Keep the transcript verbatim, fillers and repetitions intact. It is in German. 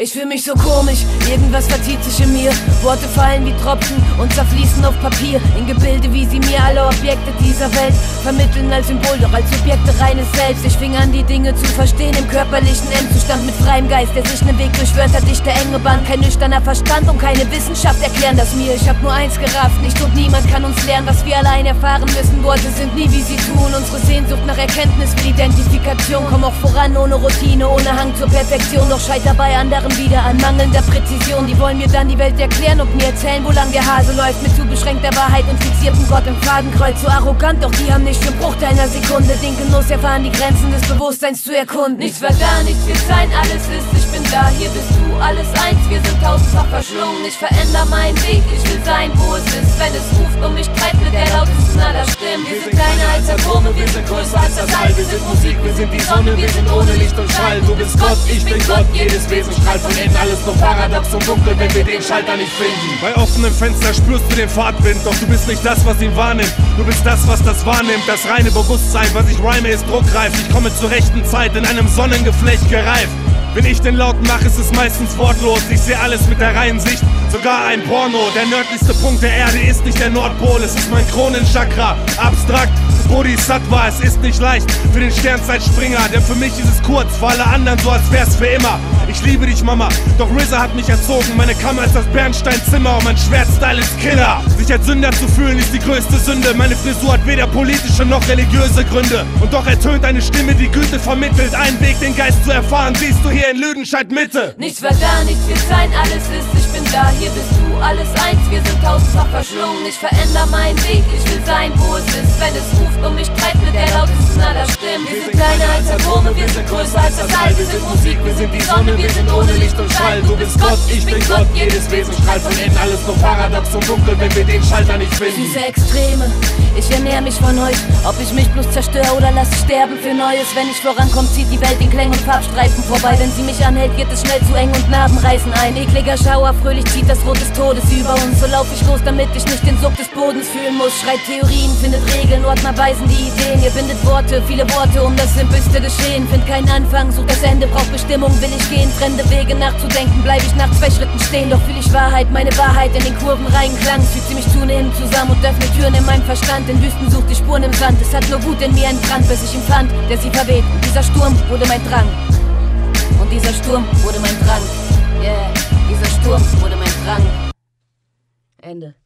Ich fühl mich so komisch, irgendwas verzieht sich in mir. Worte fallen wie Tropfen und zerfließen auf Papier. In Gebilde, wie sie mir alle Objekte dieser Welt vermitteln als Symbol, doch als Subjekte reines Selbst. Ich fing an, die Dinge zu verstehen im körperlichen Endzustand mit freiem Geist, der sich einen Weg durch Wörter dichte enge Bahn. Kein nüchterner Verstand und keine Wissenschaft erklären das mir. Ich hab nur eins gerafft, nicht und niemand kann uns lernen, was wir allein erfahren müssen. Worte sind nie, wie sie tun. Unsere Sehnsucht nach Erkenntnis will Identifikation. Komm auch voran ohne Routine, ohne Hang zur Perfektion. Doch scheiter bei anderen wieder an mangelnder Präzision. Die wollen mir dann die Welt erklären und mir erzählen, wo lang der Hase läuft. Mit zu beschränkter Wahrheit und fixiertem Gott im Fadenkreuz. So arrogant, doch die haben nicht für Bruchteil einer Sekunde den Genuss erfahren, die Grenzen des Bewusstseins zu erkunden. Nichts war da, nichts wird sein, alles ist, ich bin da. Hier bist du, alles eins, wir sind tausendfach verschlungen. Ich verändere meinen Weg, ich will sein, wo es ist. Wenn es ruft und mich treibt mit der lautesten aller Stimmen. Wir sind kleiner als der Kurve, wir sind größer als das All. Wir sind Musik, wir sind die Sonne, wir sind ohne Licht und Schall. Du bist Gott, ich bin Gott, jedes Wesen strahlt von innen. Alles nur Paradox und Dunkel, wenn wir den Schalter nicht finden. Bei offenem Fenster spürst du den Fahrtwind, doch du bist nicht das, was ihn wahrnimmt. Du bist das, was das wahrnimmt. Das reine Bewusstsein, was ich rhyme, ist druckreif. Ich komme zur rechten Zeit in einem Sonnengeflecht gereift. Wenn ich den Lauten mache, ist es meistens wortlos. Ich sehe alles mit der reinen Sicht, sogar ein Porno. Der nördlichste Punkt der Erde ist nicht der Nordpol. Es ist mein Kronenchakra, abstrakt Bodhisattva. Es ist nicht leicht für den Sternzeitspringer, denn für mich ist es kurz, für alle anderen so, als wär's für immer. Ich liebe dich, Mama, doch R Z A hat mich erzogen. Meine Kammer ist das Bernsteinzimmer und mein Schwertstyle ist Killer. Sich als Sünder zu fühlen ist die größte Sünde. Meine Frisur hat weder politische noch religiöse Gründe. Und doch ertönt eine Stimme, die Güte vermittelt. Einen Weg, den Geist zu erfahren, siehst du hier in Lüdenscheid Mitte. Nichts war da, nichts wird sein, alles ist, ich bin da. Hier bist du, alles eins, wir sind tausendfach verschlungen. Ich verändere meinen Weg, ich will sein, wo es ist. Wenn es ruft und mich treibt mit der lautesten aller Stimmen. Wir sind kleiner als Atome, wir sind größer als das All. Wir sind Musik, wir sind die Sonne, wir sind ohne Licht und Schall. Du bist Gott, ich bin Gott, jedes Wesen strahlt von innen. Alles nur Paradox und Dunkel, wenn wir den Schalter nicht finden. Diese Extreme, ich ernähre mich von euch. Ob ich mich bloß zerstöre oder lasse sterben für Neues. Wenn ich vorankomme, zieht die Welt in Klängen und Farbstreifen vorbei. Wenn sie mich anhält, wird es schnell zu eng und Narben reißen ein. Ekliger Schauer, fröhlich zieht das Rot des Todes über uns. So lauf ich los, damit ich nicht den Sog des Bodens fühlen muss. Schreibt Theorien, findet Regeln, Ordner weisen die Ideen. Ihr bindet Worte, viele Worte um das simpelste Geschehen. Find keinen Anfang, sucht das Ende, braucht Bestimmung, will ich gehen. Fremde Wege nachzudenken, bleib ich nach zwei Schritten stehen. Doch fühl ich Wahrheit, meine Wahrheit in den Kurven rein klang. Fügt sie mich zunehmend zusammen und öffnet Türen in meinem Verstand. In Wüsten sucht die Spuren im Sand. Es hat nur Wut in mir entbrannt, bis ich ihn fand, der sie verweht. Und dieser Sturm wurde mein Drang. Und dieser Sturm wurde mein Drang. Yeah, dieser Sturm wurde mein Drang. Ende.